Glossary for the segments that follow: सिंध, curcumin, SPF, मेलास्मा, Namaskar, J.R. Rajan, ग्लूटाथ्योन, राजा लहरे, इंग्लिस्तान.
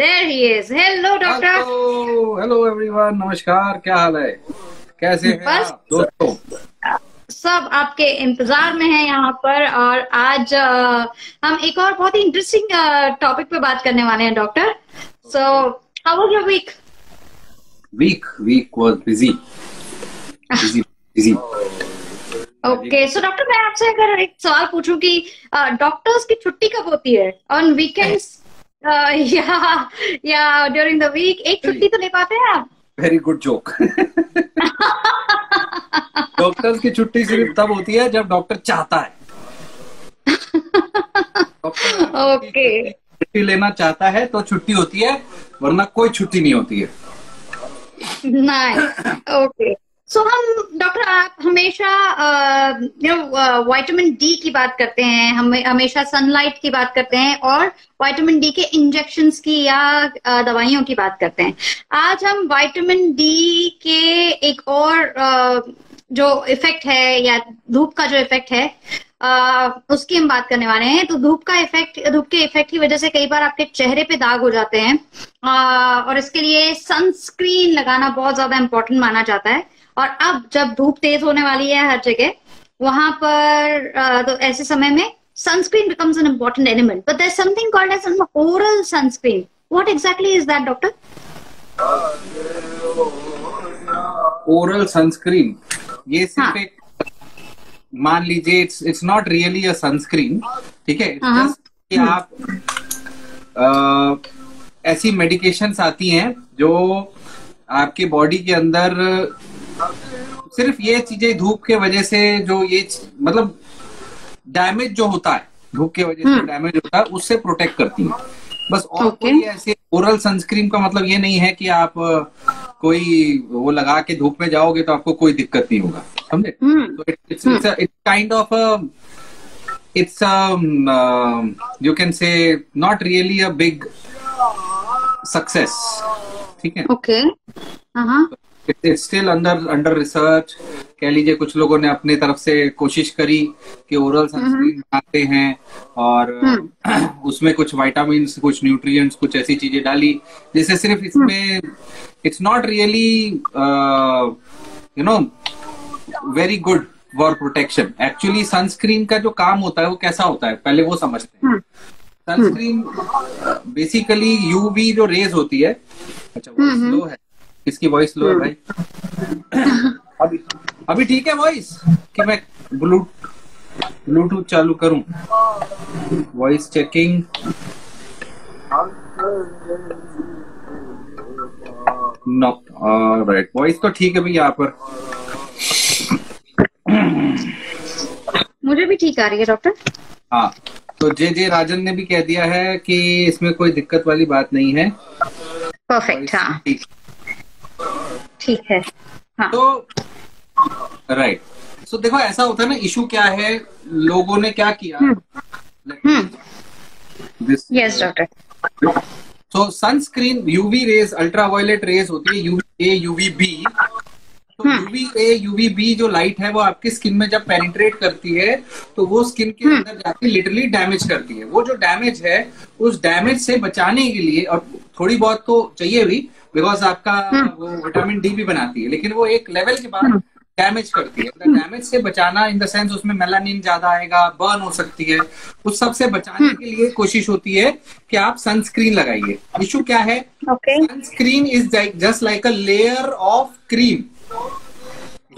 There he is. Hello, doctor. Hello, hello everyone. Namaskar. क्या हाल है? कैसे हैं दोस्तों? सब आपके इंतजार में है यहाँ पर और आज हम एक और बहुत ही इंटरेस्टिंग टॉपिक पे बात करने वाले हैं doctor. So how was your week? Week was busy. Okay so doctor मैं आपसे अगर एक सवाल पूछूं कि डॉक्टर्स की छुट्टी कब होती है? ऑन वीकेंड्स या ड्यूरिंग द वीक? एक छुट्टी तो ले पाते हैं आप? Very good joke. डॉक्टर्स की छुट्टी सिर्फ तब होती है जब डॉक्टर चाहता है. ओके छुट्टी लेना चाहता है तो छुट्टी होती है, वरना कोई छुट्टी नहीं होती है. ओके सो हम डॉक्टर आप हमेशा विटामिन डी की बात करते हैं, हम हमेशा सनलाइट की बात करते हैं और विटामिन डी के इंजेक्शंस की या दवाइयों की बात करते हैं. आज हम विटामिन डी के एक और जो इफेक्ट है या धूप का जो इफेक्ट है उसकी हम बात करने वाले हैं. तो धूप के इफेक्ट की वजह से कई बार आपके चेहरे पे दाग हो जाते हैं और इसके लिए सनस्क्रीन लगाना बहुत ज्यादा इम्पोर्टेंट माना जाता है. और अब जब धूप तेज होने वाली है हर जगह वहां पर तो ऐसे समय में sunscreen becomes an important element. But there is something called as an oral sunscreen. What exactly is that doctor? Oral sunscreen ये सिर्फ एक मान लीजिए it's not really a sunscreen. ठीक है कि आप ऐसी मेडिकेशंस आती हैं जो आपके बॉडी के अंदर सिर्फ ये चीजें धूप के वजह से जो ये मतलब डैमेज जो होता है धूप के वजह से डैमेज होता है उससे प्रोटेक्ट करती हैं बस. और कोई ऐसे ओरल सनस्क्रीन का मतलब ये नहीं है कि आप कोई वो लगा के धूप में जाओगे तो आपको कोई दिक्कत नहीं होगा. समझे? It's kind of it's you can say not really a big success. ठीक है okay it's still under research कह लीजिए. कुछ लोगों ने अपने तरफ से कोशिश करी कि ओरल सनस्क्रीन बनाते हैं और उसमें कुछ विटामिन कुछ न्यूट्रिएंट्स कुछ ऐसी चीजें डाली जैसे सिर्फ इसमें it's not really you know very good for protection. Actually sunscreen का जो काम होता है वो कैसा होता है पहले वो समझते हैं. सनस्क्रीन बेसिकली यूवी जो रेज होती है. अच्छा वो स्लो है. इसकी वॉइस लो है भाई. अभी ठीक है वॉइस कि मैं ब्लूटूथ चालू करूं. Voice checking. No right voice तो ठीक है भाई. यहाँ पर मुझे भी ठीक आ रही है डॉक्टर. हाँ तो जे राजन ने भी कह दिया है कि इसमें कोई दिक्कत वाली बात नहीं है. परफेक्ट. हाँ ठीक है. हाँ. तो राइट सो देखो ऐसा होता है ना. इशू क्या है लोगों ने क्या किया. Yes doctor. So sunscreen UV rays ultraviolet rays होती है यूवी ए यूवी बी. तो यूवी ए यूवी बी जो लाइट है वो आपकी स्किन में जब पेनिट्रेट करती है तो वो स्किन के अंदर जाके लिटरली डैमेज करती है. वो जो डैमेज है उस डैमेज से बचाने के लिए और थोड़ी बहुत तो चाहिए भी बिकॉज आपका वो विटामिन डी भी बनाती है लेकिन वो एक लेवल के बाद डैमेज करती है. डैमेज से बचाना इन द सेंस उसमें मेलानिन ज्यादा आएगा बर्न हो सकती है. उस सब से बचाने के लिए कोशिश होती है कि आप सनस्क्रीन लगाइए. इशू क्या है sunscreen is just like a layer of cream.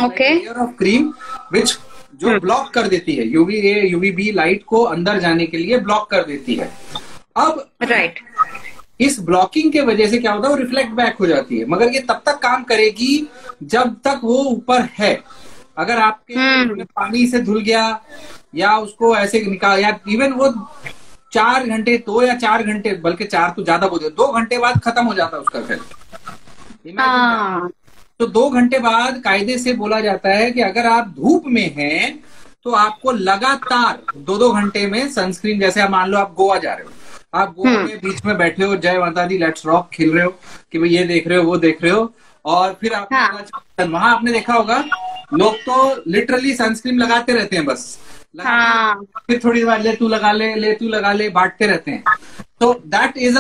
Layer of cream which जो ब्लॉक कर देती है UV A UV B light को अंदर जाने के लिए ब्लॉक कर देती है. अब राइट इस ब्लॉकिंग के वजह से क्या होता है वो रिफ्लेक्ट बैक हो जाती है. मगर ये तब तक काम करेगी जब तक वो ऊपर है. अगर आपके पानी से धुल गया या उसको ऐसे निकाल या इवन वो 4 घंटे 2 या 4 घंटे बल्कि 4 तो ज्यादा बोलते 2 घंटे बाद खत्म हो जाता है उसका इफेक्ट. तो 2 घंटे बाद कायदे से बोला जाता है कि अगर आप धूप में हैं तो आपको लगातार 2-2 घंटे में सनस्क्रीन जैसे मान लो आप गोवा जा रहे हो. आप गोवा में बीच में बैठे हो जय माता दी लेट्स रॉक खेल रहे हो कि भाई ये देख रहे हो वो देख रहे हो और फिर आप वहां आपने देखा होगा लोग तो लिटरली सनस्क्रीन लगाते रहते हैं बस हाँ. फिर थोड़ी बार ले तू लगा ले बांटते रहते हैं. तो that is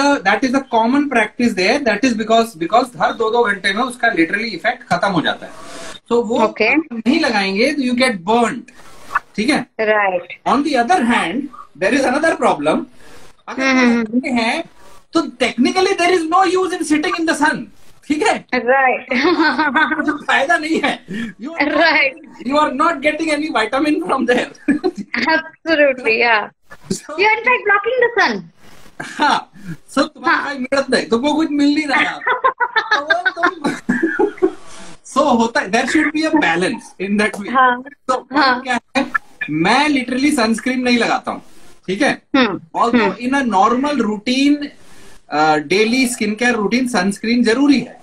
a common practice there. That is because हर 2-2 घंटे में उसका लिटरली इफेक्ट खत्म हो जाता है. तो so, वो okay. नहीं लगाएंगे तो यू गेट बर्न्ड. ठीक है. Right. On the other hand there is another problem. अगर है तो technically there is no use in sitting in the sun. ठीक है. राइट. फायदा नहीं है. Right. You are not getting any vitamin from there. Absolutely. या you are in fact blocking the sun. हाँ. सो तुम्हारा मिलत नहीं, तुमको कुछ मिल नहीं रहा. सो होता है. There should be a balance in that way. तो क्या है, मैं लिटरली सनस्क्रीन नहीं लगाता हूँ. ठीक है. Also in a normal routine daily skin care routine sunscreen जरूरी है.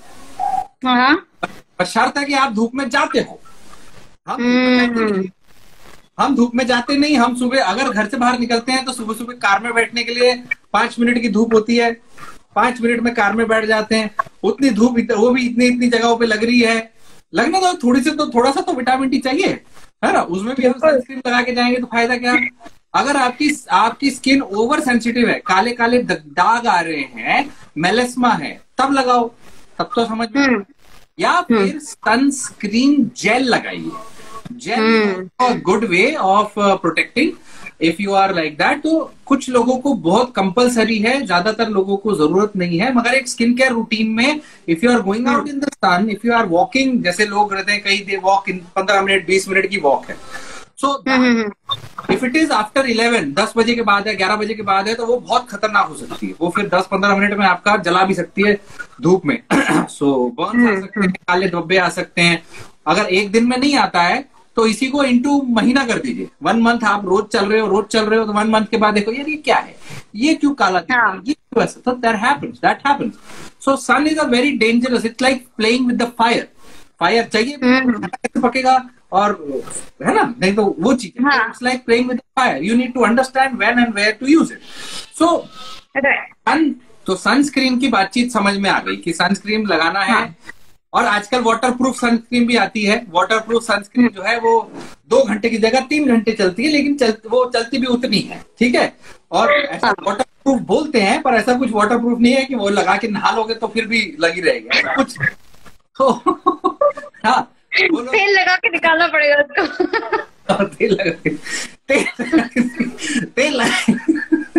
पर शर्त है कि आप धूप में जाते हो. हम धूप में जाते नहीं. हम सुबह अगर घर से बाहर निकलते हैं तो सुबह सुबह कार में बैठने के लिए 5 मिनट की धूप होती है. 5 मिनट में कार में बैठ जाते हैं. उतनी धूप वो भी इतनी जगहों पे लग रही है. लगने तो थोड़ी सी, तो थोड़ा सा तो विटामिन डी चाहिए है ना. उसमें भी हम सनस्क्रीन लगा के जाएंगे तो फायदा क्या. अगर आपकी स्किन ओवर सेंसिटिव है, काले काले दाग आ रहे हैं, मेलास्मा है, तब लगाओ, तब तो समझ में. या फिर सनस्क्रीन जेल लगाइए. Gel good way of protecting if you are like that. तो कुछ लोगों को बहुत कंपलसरी है, ज्यादातर लोगों को जरूरत नहीं है. मगर एक स्किन केयर रूटीन में if you are going out in the sun, if you are walking, जैसे लोग रहते हैं कई देर वॉक, 15 मिनट 20 मिनट की वॉक है. So if it is after 11, 10 बजे के बाद है, 11 बजे के बाद है, तो वो बहुत खतरनाक हो सकती है. वो फिर 10-15 मिनट में आपका जला भी सकती है धूप में. सो बर्न आ सकते हैं, काले धब्बे आ सकते हैं. अगर एक दिन में नहीं आता है तो इसी को इनटू महीना कर दीजिए. 1 मंथ आप रोज चल रहे हो तो 1 मंथ के बाद देखो यार ये क्या है, ये क्यों काला था, ये क्यों ऐसा. तो that happens. So sun is a very dangerous. It's like playing with the fire. चाहिए पकेगा और है ना, नहीं तो वो चीज. It's like playing with fire. You need to understand when and where to use it. So sunscreen की बातचीत समझ में आ गई कि सनस्क्रीन लगाना है. और आजकल वाटरप्रूफ सनस्क्रीन भी आती है. वाटरप्रूफ सनस्क्रीन जो है वो 2 घंटे की जगह 3 घंटे चलती है, लेकिन वो चलती भी उतनी है. ठीक है. और ऐसा वाटरप्रूफ बोलते हैं, पर ऐसा कुछ वाटरप्रूफ नहीं है कि वो लगा के नहा लोगे तो फिर भी लगी रहेगी कुछ. हाँ, तेल लगा के निकालना पड़ेगा उसको. तेल लगा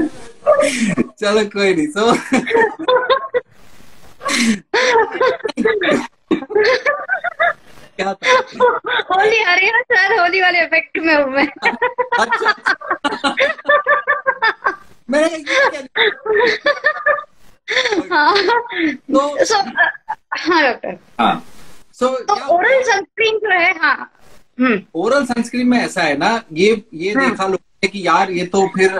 के चलो कोई नहीं. सो क्या था? होली आ रही है सर, होली वाले इफेक्ट में हूँ मैं. अच्छा. हाँ डॉक्टर. हाँ. तो ओरल सनस्क्रीन जो है, हाँ, ओरल सनस्क्रीन में ऐसा है ना, ये देखा लोगों ने कि यार ये तो फिर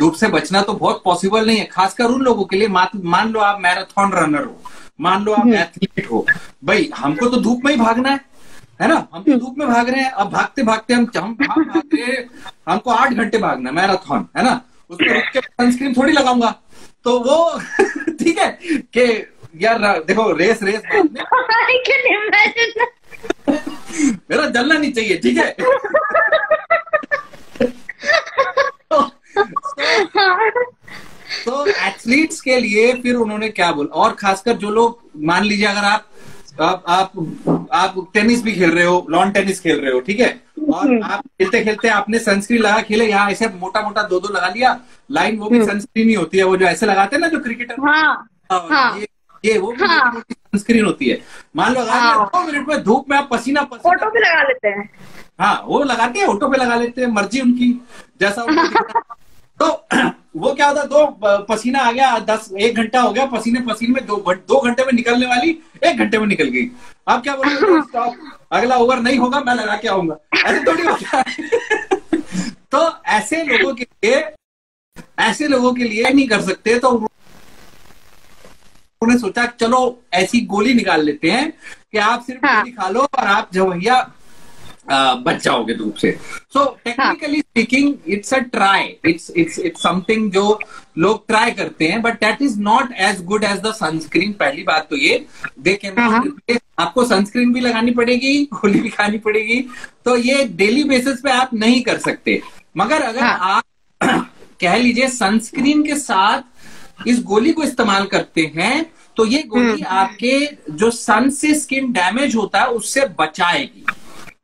धूप से बचना तो बहुत पॉसिबल नहीं है. खासकर उन लोगों के लिए, मान लो आप मैराथन रनर हो, मान लो आप एथलीट हो. भाई हमको तो धूप में ही भागना है ना. हम तो धूप में भाग रहे हैं. अब भागते भागते हम भाग रहे हैं, हमको 8 घंटे भागना है मैराथन, है ना. उसमें रुक के सनस्क्रीन थोड़ी लगाऊंगा. तो वो ठीक है कि यार देखो रेस मेरा जलना नहीं चाहिए. ठीक है. तो एथलीट्स के लिए फिर उन्होंने क्या बोला. और खासकर जो लोग, मान लीजिए अगर आप टेनिस भी खेल रहे हो, लॉन टेनिस खेल रहे हो, ठीक है, और आप खेलते खेलते आपने सनस्क्रीन लगा खेले, यहाँ ऐसे मोटा 2-2 लगा लिया लाइन, वो भी सनस्क्रीन ही होती है. वो जो ऐसे लगाते हैं ना जो क्रिकेटर, ये वो सनस्क्रीन होती है. मान लो अगर 2 मिनट में धूप में आप पसीना ऑटो पे लगा लेते हैं. हाँ, वो लगाते हैं, ऑटो पे लगा लेते हैं, मर्जी उनकी, जैसा उनकी. तो वो क्या होता है, 2 पसीना आ गया, 1 घंटा हो गया पसीने में, 2 घंटे में निकलने वाली 1 घंटे में निकल गई. आप क्या बोलोगे, स्टॉप, अगला ओवर नहीं होगा, मैं लगा के आऊंगा, ऐसे थोड़ी होता है. तो ऐसे लोगों के लिए नहीं कर सकते. तो उन्होंने सोचा चलो ऐसी गोली निकाल लेते हैं कि आप सिर्फ गोली खा लो और आप जवैया बच जाओगे धूप से. So technically speaking it's a try, it's something जो लोग ट्राई करते हैं, but that is not as good as the sunscreen. पहली बात तो ये, दे कैन नॉट रिप्लेस. आपको सनस्क्रीन भी लगानी पड़ेगी, गोली भी खानी पड़ेगी. तो ये डेली बेसिस पे आप नहीं कर सकते. मगर अगर आप कह लीजिए सनस्क्रीन के साथ इस गोली को इस्तेमाल करते हैं तो ये गोली आपके जो सन से स्किन डैमेज होता है उससे बचाएगी,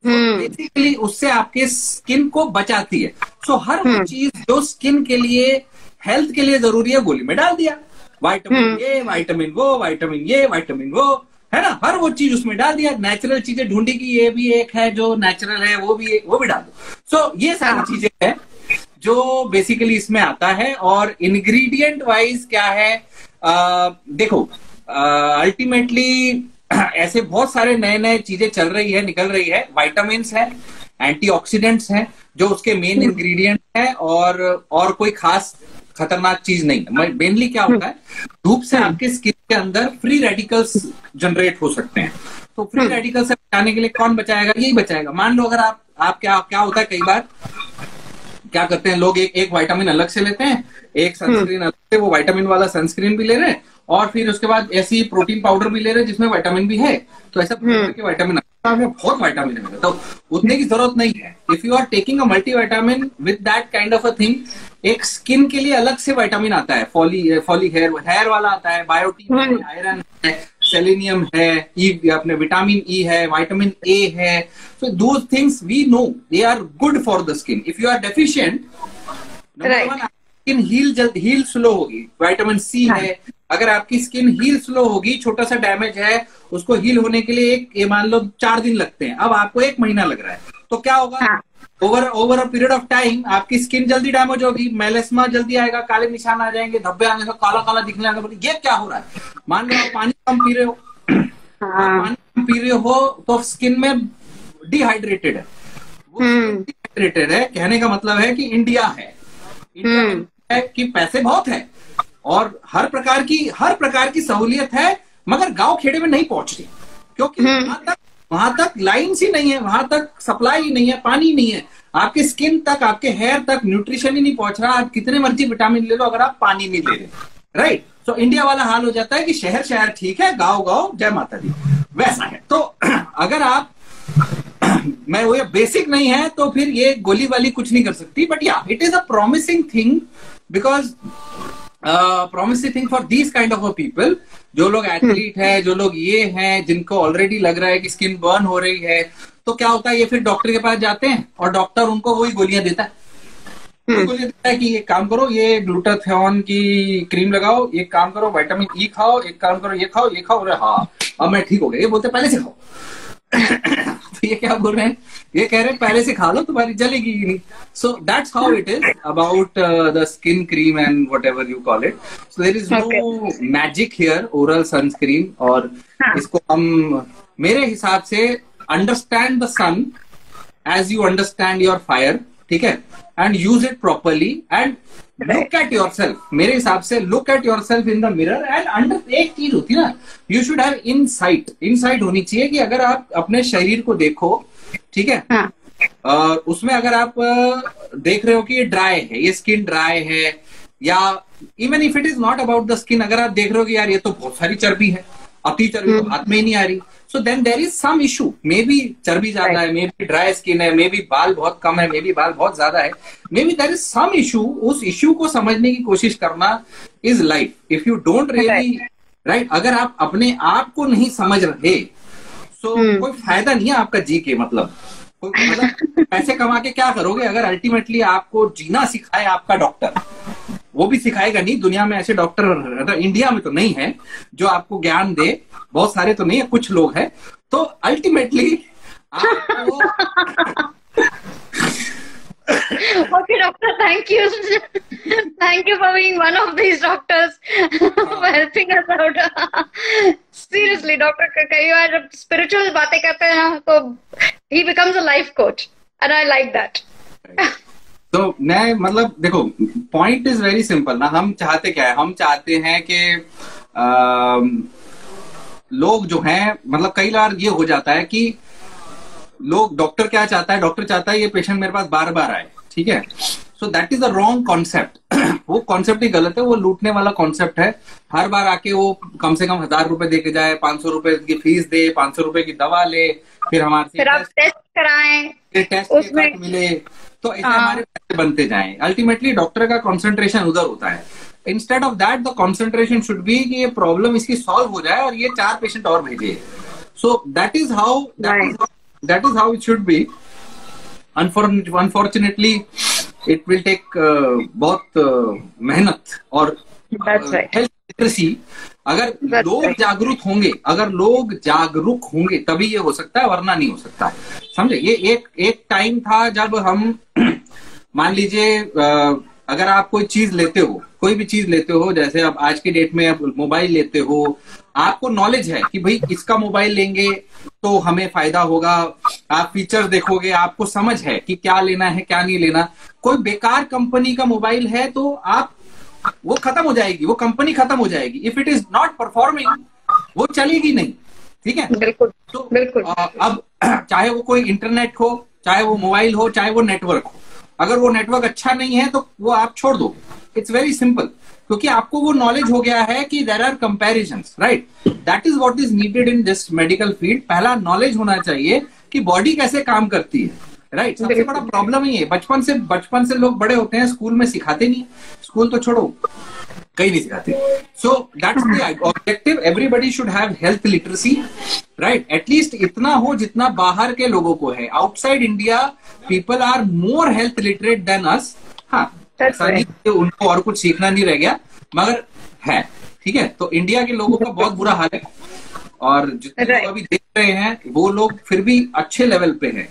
बेसिकली उससे आपके स्किन को बचाती है। सो हर चीज जो स्किन के लिए, हेल्थ के लिए जरूरी है गोली में डाल दिया, विटामिन ए, विटामिन वो, विटामिन ये, विटामिन वो, है ना, हर वो चीज उसमें डाल दिया। नेचुरल चीजें ढूंढी कि ये भी एक है जो नेचुरल है, वो भी डाल दो। सो ये सारी चीजें हैं जो बेसिकली इसमें आता है। और इंग्रेडिएंट वाइज क्या है, देखो अल्टीमेटली ऐसे बहुत सारे नए नए चीजें चल रही है, निकल रही है। विटामिन्स है, एंटीऑक्सीडेंट्स हैं जो उसके मेन इंग्रेडिएंट है, और कोई खास खतरनाक चीज नहीं है। मेनली क्या होता है, धूप से आपके स्किन के अंदर फ्री रेडिकल्स जनरेट हो सकते हैं, तो फ्री रेडिकल से बचाने के लिए कौन बचाएगा, यही बचाएगा। मान लो अगर आप क्या होता है, कई बार क्या करते हैं लोग, एक विटामिन अलग से लेते हैं, एक सनस्क्रीन अलग से, वो विटामिन वाला सनस्क्रीन भी ले रहे हैं और फिर उसके बाद ऐसी प्रोटीन पाउडर भी ले रहे हैं जिसमें विटामिन भी है। तो ऐसा विटामिन बहुत विटामिन है, तो उतने की जरूरत नहीं है। If you are taking a multivitamin with that kind of a thing, एक स्किन के लिए अलग से विटामिन आता है, फॉली हेयर वाला आता है, बायोटीन है, आयरन है, सेलेनियम है, अपने विटामिन ई है, विटामिन ए है। So those things we know they are good for the skin. If you are deficient, number one, skin heal slow होगी। विटामिन सी है, अगर आपकी स्किन हील स्लो होगी, छोटा सा डैमेज है, उसको हील होने के लिए ये मान लो 4 दिन लगते हैं, अब आपको 1 महीना लग रहा है, तो क्या होगा, over a period of time आपकी स्किन जल्दी डैमेज होगी, मेलास्मा जल्दी आएगा, काले निशान आ जाएंगे, धब्बे आने का, काला काला दिखने लगेगा, ये क्या हो रहा है। मान लो आप पानी कम पी रहे हो, पानी कम पी रहे हो तो स्किन में डिहाइड्रेटेड है, वो डिहाइड्रेटेड है, कहने का मतलब है कि इंडिया है कि पैसे बहुत है और हर प्रकार की सहूलियत है, मगर गांव खेड़े में नहीं पहुंच रही, क्योंकि वहां तक लाइन्स ही नहीं है, वहां तक सप्लाई ही नहीं है, पानी नहीं है, आपके स्किन तक, आपके हेयर तक न्यूट्रिशन ही नहीं पहुंच रहा। आप कितने मर्जी विटामिन ले लो अगर आप पानी नहीं ले रहे, राइट। सो इंडिया वाला हाल हो जाता है कि शहर ठीक है, गांव जय माता दी, वैसा है। तो अगर आप मैं वो बेसिक नहीं है तो फिर ये गोली वाली कुछ नहीं कर सकती। बट या it is a promising thing, because promising thing for these kind of people, जो लोग एथलीट है, जो लोग ये हैं जिनको ऑलरेडी लग रहा है कि स्किन बर्न हो रही है, तो क्या होता है, ये फिर डॉक्टर के पास जाते हैं और डॉक्टर उनको वही गोलियां देता है, देता है कि एक काम करो ये ग्लूटाथ्योन की क्रीम लगाओ, एक काम करो विटामिन ई खाओ, एक काम करो ये खाओ, अरे हाँ अब मैं ठीक हो गया, ये बोलते पहले से खाओ। तो ये क्या बोल रहे हैं, ये कह रहे हैं पहले से खा लो तुम्हारी जलेगी ही नहीं। So that's how it is about the skin cream and whatever you call it. So there is no magic here, oral sunscreen, और इसको हम मेरे हिसाब से understand the sun as you understand your fire, ठीक है, and use it properly and look at yourself. मेरे हिसाब से look at yourself in the mirror and under, एक चीज होती है ना, यू शुड हैव इनसाइट होनी चाहिए कि अगर आप अपने शरीर को देखो, ठीक है, उसमें अगर आप देख रहे हो कि ये ड्राई है, ये स्किन ड्राई है, या even if it is not about the skin, अगर आप देख रहे हो कि यार ये तो बहुत सारी चर्बी है, अति चर्बी तो हाथ में ही नहीं आ रही, so then there is some issue, maybe चर्बी ज्यादा है, मे बी ड्राई स्किन है, मे बी बाल बहुत कम है, मे बी बाल बहुत ज्यादा है, maybe there is some issue. उस इशू को समझने की कोशिश करना is life. If you don't really right, अगर आप अपने आप को नहीं समझ रहे सो कोई फायदा नहीं है आपका जी के, मतलब पैसे कमा के क्या करोगे, अगर अल्टीमेटली आपको जीना सिखाए आपका डॉक्टर, वो भी सिखाएगा नहीं। दुनिया में ऐसे डॉक्टर, इंडिया में तो नहीं है जो आपको ज्ञान दे, बहुत सारे तो नहीं है, कुछ लोग हैं। तो ultimately okay doctor, thank you for being one of these doctors for helping us out. Seriously doctor, कई बार स्पिरिचुअल बातें करते हैं ना, तो ही becomes a life coach and I like that. तो मैं मतलब देखो, पॉइंट इज वेरी सिंपल ना, हम चाहते क्या है, हम चाहते हैं कि लोग जो हैं, मतलब कई बार ये हो जाता है कि लोग, डॉक्टर क्या चाहता है, डॉक्टर चाहता है ये पेशेंट मेरे पास बार बार आए, ठीक है। So that is the wrong concept, वो कॉन्सेप्ट ही गलत है, वो लूटने वाला कॉन्सेप्ट है। हर बार आके वो कम से कम 1000 रुपए दे के जाए, 500 रुपए की फीस दे, 500 रुपए की दवा ले, फिर हमारे से टेस्ट कराएं, टेस्ट रिजल्ट मिले तो इससे हमारे पैसे बनते जाएं. अल्टीमेटली डॉक्टर का कंसंट्रेशन उधर होता है. Instead of that the concentration should be कि ये प्रॉब्लम इसकी सॉल्व हो जाए और ये 4 पेशेंट और भेजिए. So that is how it should be. Unfortunately it will take बहुत मेहनत और हेल्थ लिटरेसी. अगर लोग जागरूक होंगे तभी ये हो सकता है, वरना नहीं हो सकता है. समझे? ये एक टाइम था जब हम मान लीजिए अगर आप कोई चीज लेते हो, जैसे आप आज के डेट में आप मोबाइल लेते हो, आपको नॉलेज है कि भाई इसका मोबाइल लेंगे तो हमें फायदा होगा. आप फीचर्स देखोगे, आपको समझ है कि क्या लेना है क्या नहीं लेना. कोई बेकार कंपनी का मोबाइल है तो आप वो खत्म हो जाएगी, वो कंपनी खत्म हो जाएगी. If it is not performing वो चलेगी नहीं. ठीक है? बिल्कुल. तो बिल्कुल अब चाहे वो कोई इंटरनेट हो, चाहे वो मोबाइल हो, चाहे वो नेटवर्क हो, अगर वो नेटवर्क अच्छा नहीं है तो वो आप छोड़ दो. इट्स वेरी सिंपल, क्योंकि आपको वो नॉलेज हो गया है कि there are comparisons, right? That is what is needed in this medical field. पहला नॉलेज होना चाहिए कि बॉडी कैसे काम करती है, राइट? सबसे बड़ा प्रॉब्लम ही है. बचपन से लोग बड़े होते हैं, स्कूल में सिखाते नहीं. स्कूल तो छोड़ो, कहीं नहीं सिखाते. So that's the objective. Everybody should have health literacy, right? At least इतना हो जितना बाहर के लोगों को है. Outside India people are more health literate than us. हाँ, उनको और कुछ सीखना नहीं रह गया, मगर है. ठीक है? तो इंडिया के लोगों का बहुत बुरा हाल है, और जितने लोग अभी देख रहे हैं वो लोग फिर भी अच्छे लेवल पे हैं.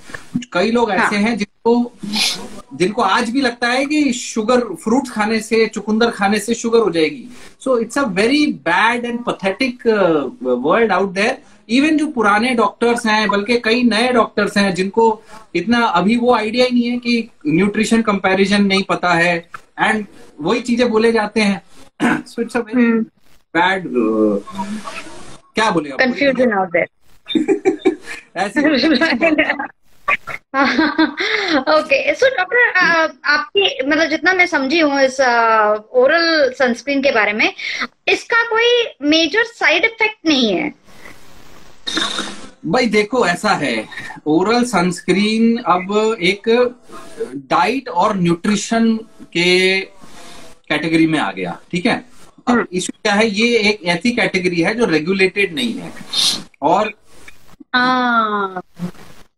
कई लोग ऐसे हैं जिनको आज भी लगता है कि शुगर, फ्रूट खाने से, चुकंदर खाने से शुगर हो जाएगी. So it's a very bad and pathetic world out there. Even जो पुराने डॉक्टर्स हैं, बल्कि कई नए डॉक्टर्स हैं जिनको इतना अभी वो आइडिया ही नहीं है कि न्यूट्रिशन कंपैरिजन नहीं पता है, एंड वही चीजें बोले जाते हैं. So it's a very bad, क्या बोले, कंफ्यूजन आउट देयर. ऐसे ओके. सो डॉक्टर, आपकी मतलब जितना मैं समझी हूँ इस ओरल सनस्क्रीन के बारे में, इसका कोई मेजर साइड इफेक्ट नहीं है? भाई देखो, ऐसा है, ओरल सनस्क्रीन अब एक डाइट और न्यूट्रिशन के कैटेगरी में आ गया. ठीक है? अब इशू क्या है, ये एक ऐसी कैटेगरी है जो रेगुलेटेड नहीं है, और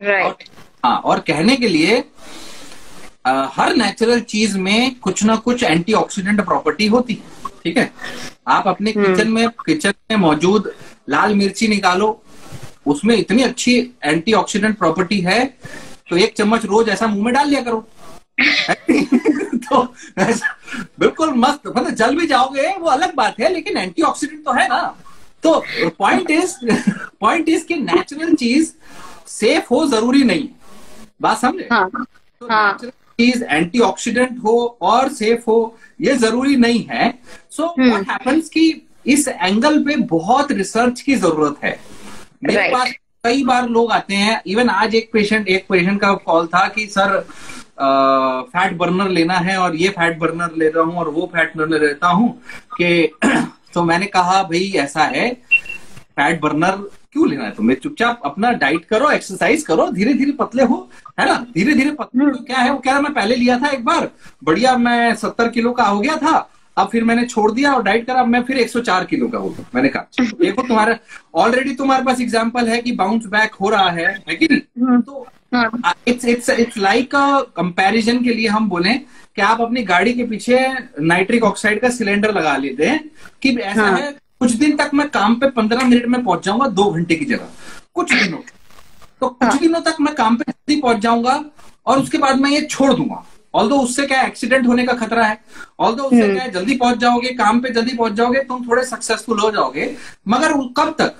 राइट. हाँ, और कहने के लिए हर नेचुरल चीज में कुछ ना कुछ एंटीऑक्सीडेंट प्रॉपर्टी होती है. ठीक है? आप अपने किचन में मौजूद लाल मिर्ची निकालो, उसमें इतनी अच्छी एंटीऑक्सीडेंट प्रॉपर्टी है, तो एक चम्मच रोज ऐसा मुंह में डाल लिया करो. तो बिल्कुल मस्त, मतलब जल भी जाओगे वो अलग बात है, लेकिन एंटीऑक्सीडेंट तो है ना. तो पॉइंट इज कि नेचुरल चीज सेफ हो जरूरी नहीं. बात समझे? तो नेचुरल चीज एंटीऑक्सीडेंट हो और सेफ हो ये जरूरी नहीं है. सो व्हाट हैपेंस कि इस एंगल पे बहुत रिसर्च की जरूरत है. मेरे पास कई बार लोग आते हैं, इवन आज एक पेशेंट का कॉल था कि सर फैट बर्नर लेना है, और ये फैट बर्नर ले रहा हूँ और वो फैट बर्नर लेता हूँ कि तो मैंने कहा भाई ऐसा है, फैट बर्नर क्यों लेना है तुम्हें? चुपचाप अपना डाइट करो, एक्सरसाइज करो, धीरे धीरे पतले हो, है ना? धीरे धीरे पतले हो. क्या है, वो कह रहा मैं पहले लिया था एक बार, बढ़िया, मैं 70 किलो का हो गया था, अब फिर मैंने छोड़ दिया और डाइट करा, अब मैं फिर 104 किलो का हो गया. मैंने कहा देखो, तुम्हारा ऑलरेडी तुम्हारे पास एग्जाम्पल है कि बाउंस बैक हो रहा है कि नहीं? तो इट्स लाइक अ कंपैरिजन के लिए हम बोले कि आप अपनी गाड़ी के पीछे नाइट्रिक ऑक्साइड का सिलेंडर लगा लेते हैं कि ऐसा है कुछ दिन तक मैं काम पे 15 मिनट में पहुंच जाऊंगा 2 घंटे की जगह, कुछ दिनों तक मैं काम पे जल्दी पहुंच जाऊंगा और उसके बाद मैं ये छोड़ दूंगा. ऑल्दो उससे क्या एक्सीडेंट होने का खतरा है, ऑल्दो उससे क्या जल्दी पहुंच जाओगे, काम पे जल्दी पहुंच जाओगे, तुम थोड़े सक्सेसफुल हो जाओगे, मगर कब तक?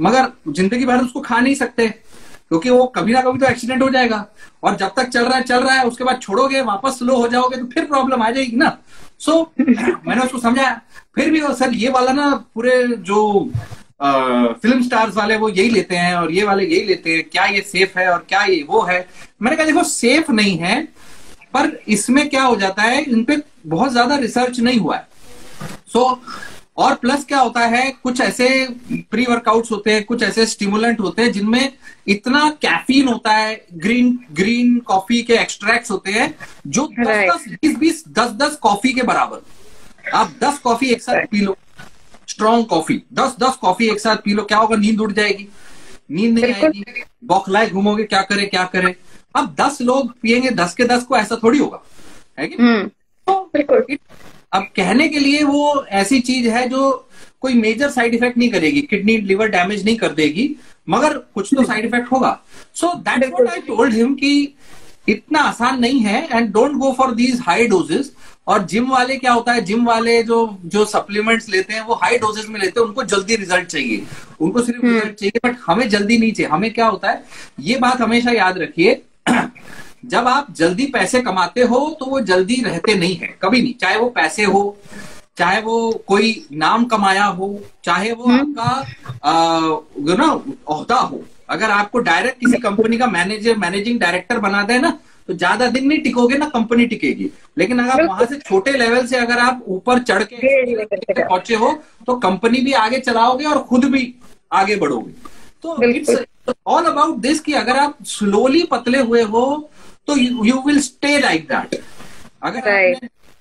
मगर जिंदगी भर उसको खा नहीं सकते, क्योंकि वो कभी ना कभी तो एक्सीडेंट हो जाएगा. और जब तक चल रहा है उसके बाद छोड़ोगे, वापस स्लो हो जाओगे, तो फिर प्रॉब्लम आ जाएगी ना. मैंने उसको समझाया, फिर भी वो सर ये वाला ना, पूरे जो फिल्म स्टार्स वाले वो यही लेते हैं और ये वाले यही लेते हैं, क्या ये सेफ है और क्या ये वो है? मैंने कहा देखो सेफ नहीं है, पर इसमें क्या हो जाता है, इन पे बहुत ज्यादा रिसर्च नहीं हुआ है. सो और प्लस क्या होता है, कुछ ऐसे प्री वर्कआउट्स होते हैं, कुछ ऐसे स्टिमुलेंट होते हैं जिनमें इतना कैफीन होता है, ग्रीन कॉफी के एक्सट्रैक्ट्स होते हैं जो 10-10 कॉफी के बराबर, आप 10 कॉफी एक साथ पी लो, स्ट्रॉन्ग कॉफी 10-10 कॉफी एक साथ पी लो, क्या होगा, नींद उड़ जाएगी, नींद नहीं आएगी, बौखलाए घूमोगे, क्या करे क्या करे। अब 10 लोग पियेंगे, 10 के 10 को ऐसा थोड़ी होगा, है कि बिल्कुल। अब कहने के लिए वो ऐसी चीज है जो कोई मेजर साइड इफेक्ट नहीं करेगी, किडनी लिवर डैमेज नहीं कर देगी, मगर कुछ तो साइड इफेक्ट होगा। So that's what I told him कि इतना आसान नहीं है, and don't go for these high doses. और जिम वाले क्या होता है, जिम वाले जो सप्लीमेंट्स लेते हैं वो हाई डोजेस में लेते हैं, उनको जल्दी रिजल्ट चाहिए, उनको सिर्फ रिजल्ट चाहिए, बट हमें जल्दी नहीं चाहिए। हमें क्या होता है, ये बात हमेशा याद रखिए, जब आप जल्दी पैसे कमाते हो तो वो जल्दी रहते नहीं है, कभी नहीं, चाहे वो पैसे हो, चाहे वो कोई नाम कमाया हो, चाहे वो आपका यू नो ओहदा हो। अगर आपको डायरेक्ट किसी कंपनी का मैनेजर, मैनेजिंग डायरेक्टर बना दे ना, तो ज्यादा दिन नहीं टिकोगे ना कंपनी टिकेगी। लेकिन अगर वहां से छोटे लेवल से अगर आप ऊपर चढ़ के पहुंचे हो तो कंपनी भी आगे चलाओगे और खुद भी आगे बढ़ोगे। तो इट्स ऑल अबाउट दिस कि अगर आप स्लोली पतले हुए हो तो you will stay like that.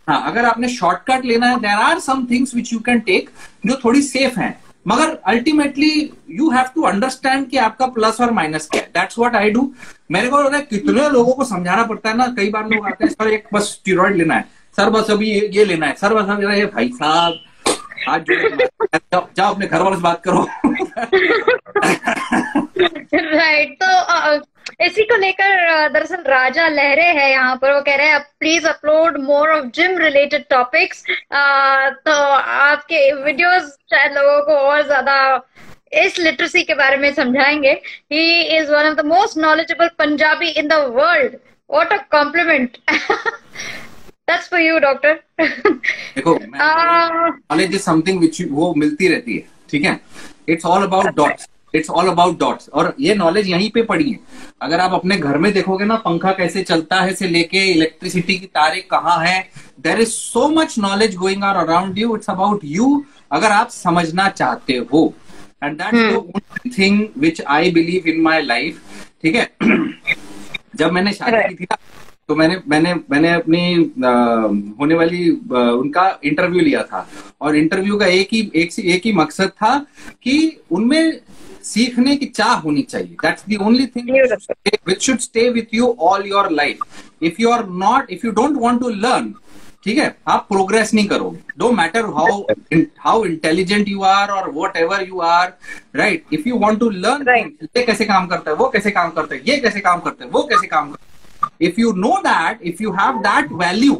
अगर आपने शॉर्टकट लेना है, there are some things which you can take जो थोड़ी सेफ हैं, मगर ultimately you have to understand कि आपका प्लस और माइनस क्या है। That's what I do. मेरे को कितने लोगों को समझाना पड़ता है ना, कई बार लोग आते हैं, सर एक बस स्टीरॉयड लेना है, सर बस अभी ये लेना है, सर बस अभी, भाई साहब आज जाओ अपने घर वालों से बात करो। राइट तो इसी को लेकर दरअसल राजा लहरे है यहाँ पर, वो कह रहे हैं please upload more of gym related topics, तो आपके वीडियोस शायद लोगों को और ज्यादा इस लिटरेसी के बारे में समझाएंगे। He is one of the most knowledgeable Punjabi in the world, what a compliment. That's for you doctor. देखो नॉलेज इज समथिंग व्हिच वो मिलती रहती है, ठीक है, it's all about dots, it's all about dots. और ये नॉलेज यहीं पे पड़ी है। अगर आप अपने घर में देखोगे ना, पंखा कैसे चलता है से लेके इलेक्ट्रिसिटी की तारें कहाँ है, there is so much knowledge going on around you, it's about you, अगर आप समझना चाहते हो। And that's the only thing which I believe in my life, ठीक है। जब मैंने शादी की थी ना, तो मैंने अपनी होने वाली उनका इंटरव्यू लिया था, और इंटरव्यू का एक ही मकसद था कि उनमें सीखने की चाह होनी चाहिए। That's the only thing which should stay with you all your life. If you don't want to learn, ठीक है, आप प्रोग्रेस नहीं करोगे, don't matter how intelligent you are और whatever you are, right. If you want to learn, ये कैसे काम करता है, वो कैसे काम करता है, ये कैसे काम करता है, वो कैसे काम करता है, if you know that, if you have that value,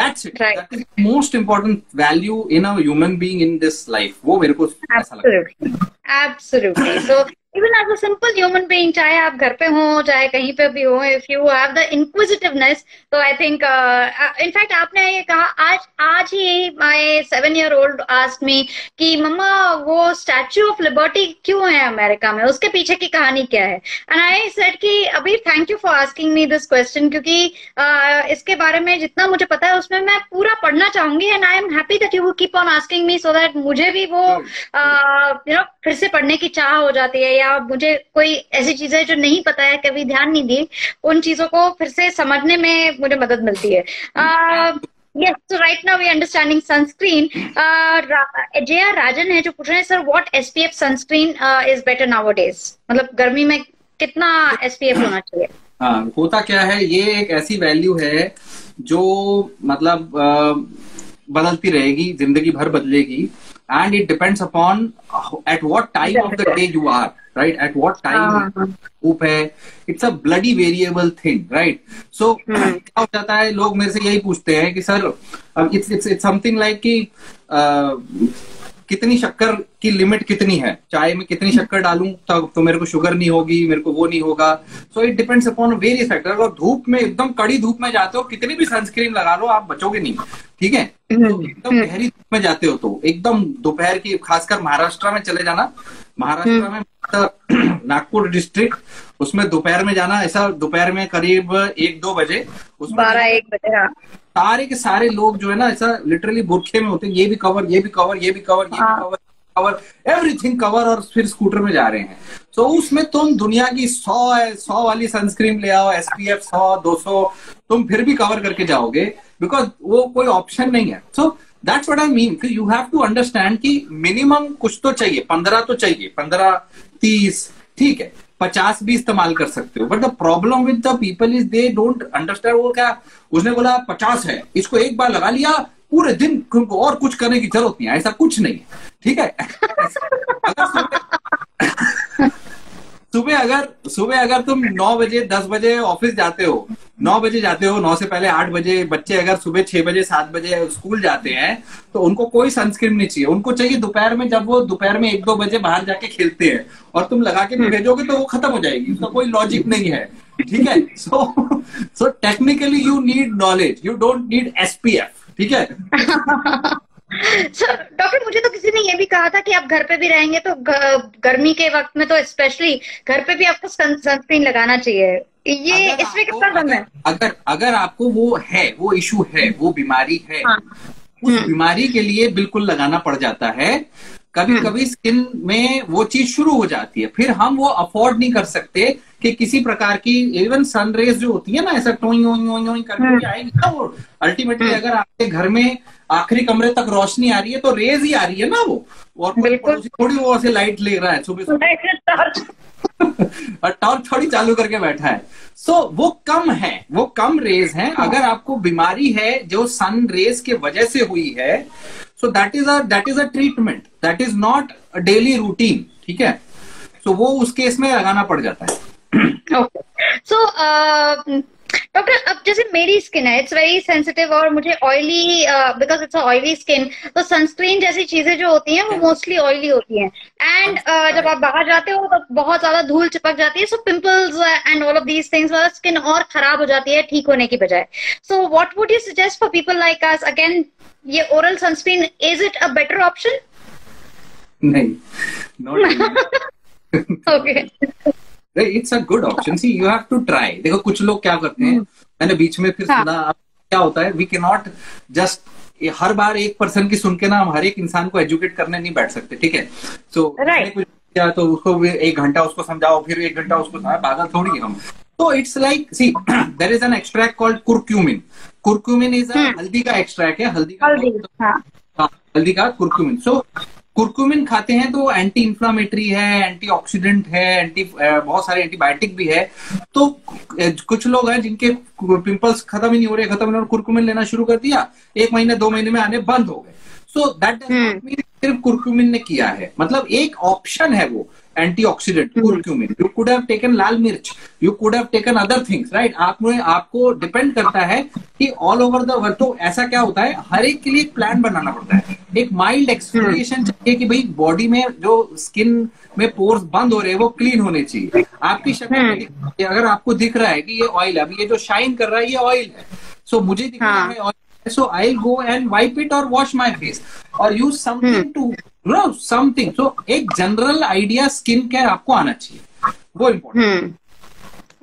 that's it, right. That is the most important value in a human being in this life. वो मेरे को absolutely absolutely so even as a simple human being, चाहे आप घर पे हो चाहे कहीं पे भी हो, if you have the inquisitiveness, so I think in fact आपने ये कहा, आज ही my 7-year-old asked me कि मम्मा वो स्टैच्यू ऑफ लिबर्टी क्यों है अमेरिका में, उसके पीछे की कहानी क्या है। एंड आई सेड कि अभी thank you for asking me this question, क्योंकि इसके बारे में जितना मुझे पता है उसमें मैं पूरा पढ़ना चाहूंगी। And I am happy that you keep on asking me, so that मुझे भी वो यू नो फिर से पढ़ने की चाह हो जाती है, या मुझे कोई ऐसी चीजें जो नहीं पता है, कभी ध्यान नहीं दी, उन चीजों को फिर से समझने में मुझे मदद मिलती है। Yes, so right now we are understanding sunscreen. J.R. Rajan है जो पूछ रहे हैं, sir what SPF sunscreen is better nowadays? मतलब गर्मी में कितना SPF होना चाहिए? हाँ, होता क्या है, ये एक ऐसी वैल्यू है जो मतलब बदलती रहेगी, जिंदगी भर बदलेगी, and it depends upon at what time of the day you are, right? At what time up है, it's a bloody variable thing, right? So क्या हो जाता है, लोग मेरे से यही पूछते हैं कि सर it's something like कि कितनी शक्कर की लिमिट कितनी है, चाय में कितनी शक्कर डालूं तब तो मेरे को शुगर नहीं होगी, मेरे को वो नहीं होगा। So it depends upon various factor. अगर धूप में एकदम कड़ी धूप में जाते हो, कितनी भी सनस्क्रीन लगा लो आप बचोगे नहीं, ठीक है। तो एकदम गहरी धूप में जाते हो तो एकदम दोपहर की, खासकर महाराष्ट्र में चले जाना, महाराष्ट्र में नागपुर डिस्ट्रिक्ट, उसमें दोपहर में जाना, ऐसा दोपहर में करीब 1-2 बजे, उसमें 12-1 बजे, सारे के सारे लोग जो है ना ऐसा लिटरली बुरखे में होते हैं, ये भी कवर, ये भी कवर, ये भी कवर, ये भी कवर, एवरीथिंग कवर, और फिर स्कूटर में जा रहे हैं। तो उसमें तुम दुनिया की 100 वाली सनस्क्रीन ले आओ, SPF 100, 200, तुम फिर भी कवर करके जाओगे, बिकॉज वो कोई ऑप्शन नहीं है। So that's what I mean कि यू हैव टू अंडरस्टैंड कि मिनिमम कुछ तो चाहिए, 15 तो चाहिए, 15, 30, ठीक है, 50 भी इस्तेमाल कर सकते हो। But the problem with the people is they don't understand. वो क्या, उसने बोला 50 है, इसको एक बार लगा लिया, पूरे दिन तुमको और कुछ करने की जरूरत नहीं है, ऐसा कुछ नहीं है, ठीक है। अगर सुबह अगर तुम 9 बजे 10 बजे ऑफिस जाते हो, 9 बजे जाते हो, 9 से पहले 8 बजे, बच्चे अगर सुबह 6 बजे 7 बजे स्कूल जाते हैं तो उनको कोई सनस्क्रीन नहीं चाहिए। उनको चाहिए दोपहर में, जब वो दोपहर में 1-2 बजे बाहर जाके खेलते हैं, और तुम लगा के भेजोगे तो वो खत्म हो जाएगी, उसका कोई लॉजिक नहीं है, ठीक है। So technically you need knowledge, you don't need SPF, ठीक है। सर डॉक्टर, मुझे तो किसी ने ये भी कहा था कि आप घर पे भी रहेंगे तो गर्मी के वक्त में तो स्पेशली घर पे भी आपको सनस्क्रीन लगाना चाहिए, ये इसमें कितना दम है? अगर आपको वो है, वो इशू है, वो बीमारी है, हाँ। उस बीमारी के लिए बिल्कुल लगाना पड़ जाता है। कभी कभी स्किन में वो चीज शुरू हो जाती है, फिर हम वो अफोर्ड नहीं कर सकते कि किसी प्रकार की इवन सन रेज जो होती है ना, ऐसा टोई ओई करके आएगी ना, वो अल्टीमेटली अगर आपके घर में आखिरी कमरे तक रोशनी आ रही है तो रेज ही आ रही है ना वो, और थोड़ी वो ऐसे लाइट ले रहा है सुबह और टॉर्च थोड़ी चालू करके बैठा है। सो वो कम है, वो कम रेज है। अगर आपको बीमारी है जो सन रेज के वजह से हुई है, so that is a treatment, that is not a daily routine, ठीक है। सो वो उस केस में लगाना पड़ जाता है। ओके, सो डॉक्टर, अब जैसे मेरी स्किन है, इट्स वेरी सेंसिटिव, और मुझे oily, because it's oily skin, तो सनस्क्रीन जैसी चीजें जो होती हैं वो मोस्टली ऑयली होती हैं, एंड जब आप बाहर जाते हो तो बहुत ज्यादा धूल चिपक जाती है, so pimples and all of these things, मतलब स्किन और खराब हो जाती है ठीक होने की बजाय। So what would you suggest for people like us? Again, ये oral sunscreen, is it a better option? नहीं, okay, it's a good option, see you have to try. देखो कुछ लोग क्या करते हैं, मैंने बीच में फिर सुना, क्या होता है, वी कैन नॉट जस्ट हर बार एक पर्सन की सुन के ना, हम हर एक इंसान को एजुकेट करने नहीं बैठ सकते, ठीक है। सो कुछ किया तो उसको 1 घंटा उसको समझाओ, फिर 1 घंटा उसको समझाओ, पागल थोड़ी हम। तो it's like, see there is an extract called curcumin। curcumin is हल्दी का एक्सट्रैक्ट है, हल्दी का curcumin। सो curcumin खाते हैं तो एंटी इंफ्लामेटरी है, एंटीऑक्सीडेंट है, बहुत सारे एंटीबायोटिक भी है। तो कुछ लोग हैं जिनके पिंपल्स खत्म ही नहीं हो रहे, curcumin लेना शुरू कर दिया, 1 महीने 2 महीने में आने बंद हो गए। सो दैट सिर्फ curcumin ने किया है, मतलब एक ऑप्शन है वो antioxidant curcumin। You could have taken लाल मिर्च, you could have taken other things, right. आपको डिपेंड करता है कि ऑल ओवर द वर्ल्ड। तो ऐसा क्या होता है, हर एक के लिए प्लान बनाना पड़ता है, एक माइल्ड एक्सफोलिएशन चाहिए कि भाई बॉडी में जो स्किन में पोर्स बंद हो रहे हैं वो क्लीन होने चाहिए। आपकी शक्ल अगर आपको दिख रहा है कि ये ऑयल है, अभी ये जो शाइन कर रहा है ये ऑयल है, सो मुझे दिख रहा है oil, so I'll go and wipe it or wash my face or use something to, you know, something। So एक general idea skin care आपको आना चाहिए, वो important।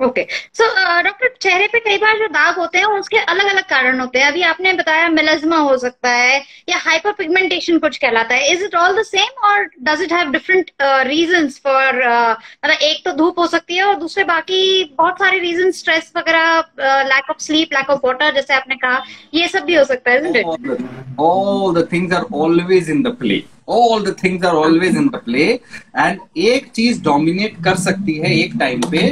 ओके, सो डॉक्टर, चेहरे पे कई बार जो दाग होते हैं उसके अलग अलग कारण होते हैं। अभी आपने बताया मेलास्मा हो सकता है या हाइपरपिगमेंटेशन कुछ कहलाता है। Is it all the same और does it have different reasons for, मतलब एक तो धूप हो सकती है और दूसरे बाकी बहुत सारे रीजन, स्ट्रेस वगैरह, lack of sleep, lack of water, जैसे आपने कहा, ये सब भी हो सकता है, isn't it? All the things are always in the play, all the things are always in the play, and एक चीज डोमिनेट कर सकती है एक टाइम पे,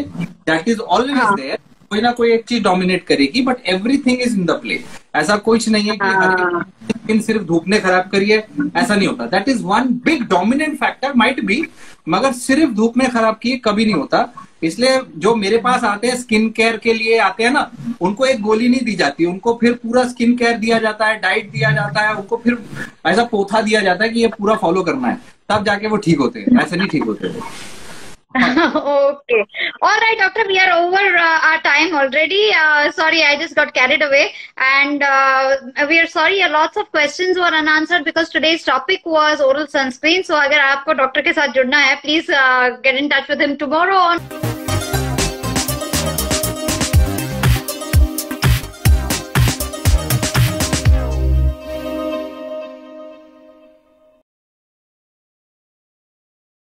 that is always there, कोई ना कोई एक चीज डोमिनेट करेगी, but everything is in the play. ऐसा कुछ नहीं है कि स्किन सिर्फ धूप ने खराब करी है, ऐसा नहीं होता। That is one big dominant factor might be, मगर सिर्फ धूप ने खराब की कभी नहीं होता। इसलिए जो मेरे पास आते हैं स्किन केयर के लिए आते हैं ना, उनको एक गोली नहीं दी जाती, उनको फिर पूरा स्किन केयर दिया जाता है, डाइट दिया जाता है, उनको फिर ऐसा पोथा दिया जाता है कि ये पूरा फॉलो करना है, तब जाके वो ठीक होते हैं, ऐसे नहीं ठीक होते। Okay, all right doctor, we are over our time already, sorry, I just got carried away, and we are sorry, lots of questions were unanswered because today's topic was oral sunscreen. So agar aapko doctor ke sath judna hai, please get in touch with him tomorrow on